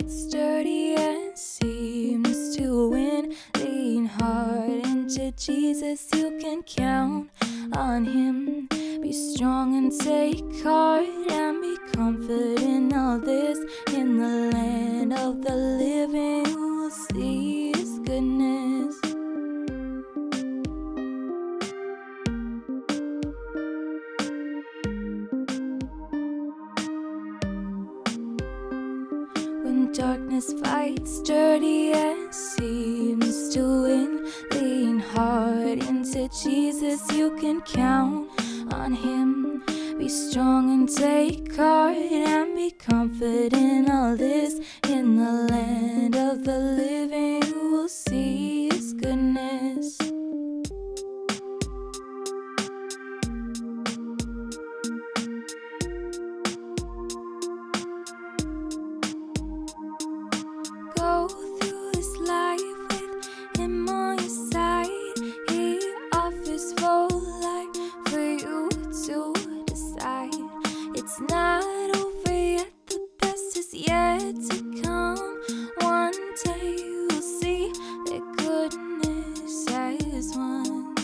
quite sturdy and seems to win. Lean hard into Jesus, you can count on him. Be strong and take heart and be confident in all this. In the land of the living we'll see his goodness. When darkness fights dirty and seems to win, lean hard into Jesus, you can count on him. Be strong and take heart and be confident in all this. In the land of the living you will see his goodness. Go through this life with him on your side. He offers full life for you to decide. It's not over yet, the best is yet to come. One day you'll see that goodness has won.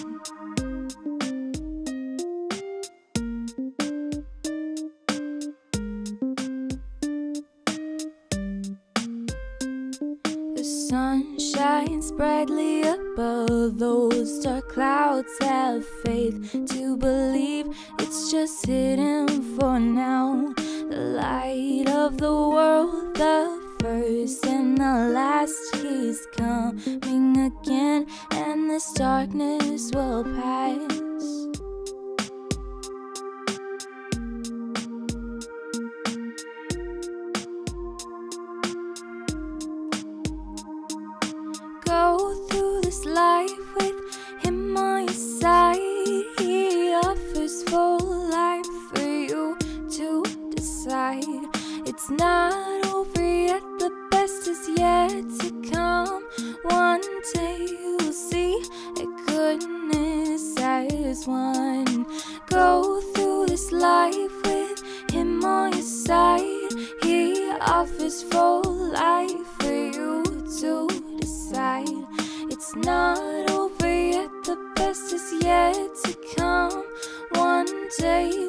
The sun shines brightly above those dark clouds. Have faith to believe, it's just hidden for now. The light of the world, the first and the last, he's coming again, and this darkness will pass. Go through this life with him on your side. He offers full life for you to decide. It's not over yet, the best is yet to come. One day you'll see that goodness has won. Go through this life with him on your side. He offers full life for you to decide. It's not over yet, the best is yet to come. One day